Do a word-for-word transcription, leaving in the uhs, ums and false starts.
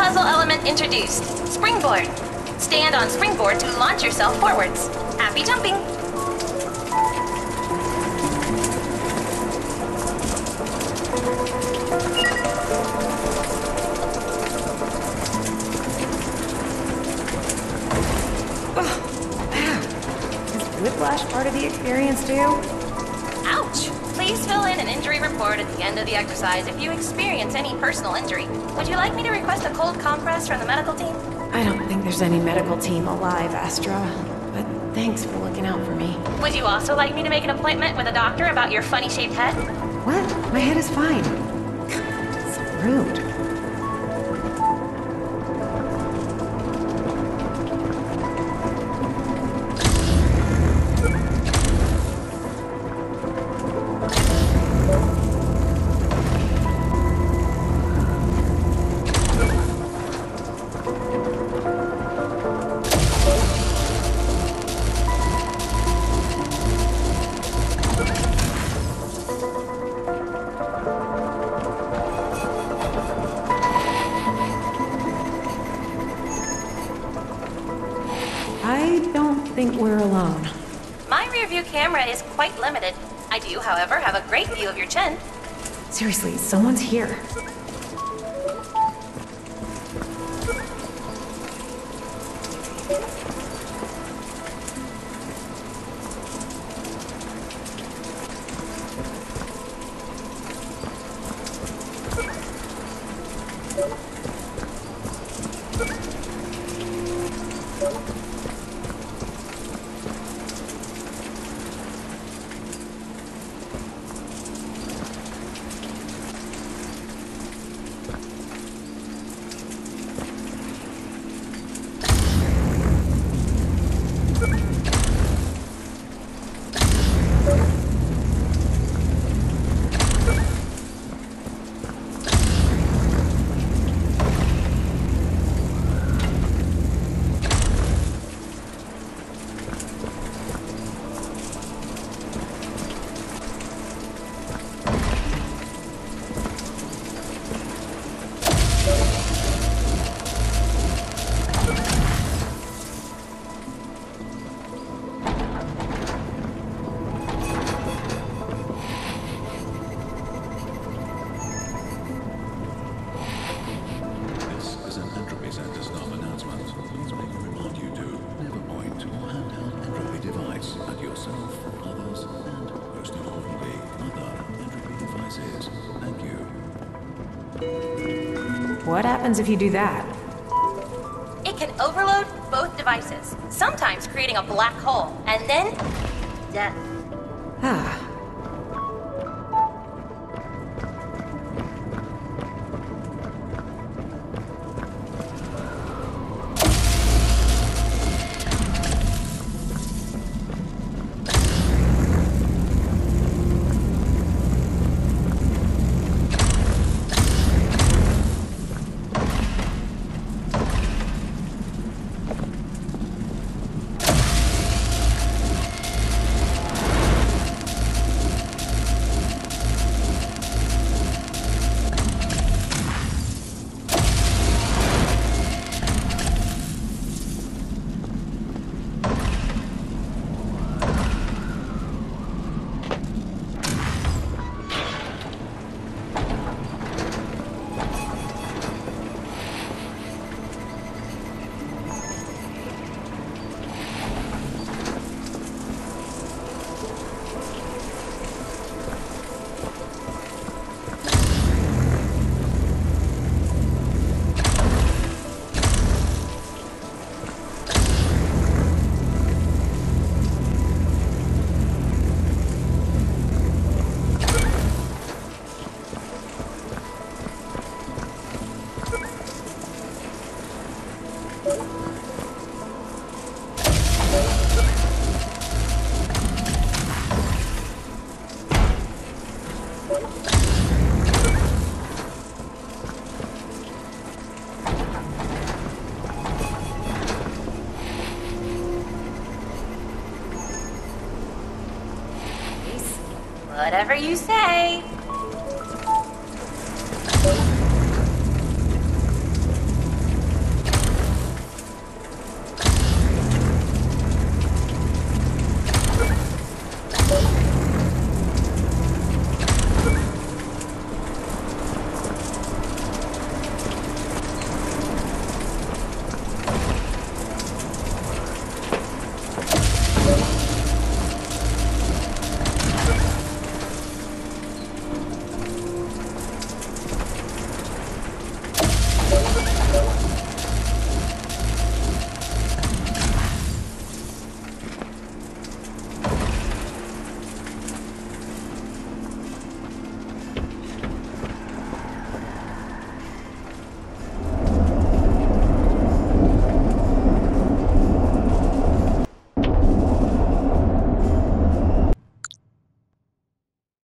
Puzzle element introduced. Springboard. Stand on springboard to launch yourself forwards. Happy jumping! Is whiplash part of the experience too? Ouch! Please fill in an injury report at the end of the exercise if you experience any personal injury. Would you like me to request a cold compress from the medical team? I don't think there's any medical team alive, Astra, but thanks for looking out for me. Would you also like me to make an appointment with a doctor about your funny-shaped head? What? My head is fine. It's so rude. Camera is quite limited. I do, however, have a great view of your chin. Seriously, someone's here. What happens if you do that? It can overload both devices, sometimes creating a black hole, and then death. Ah. Whatever you say.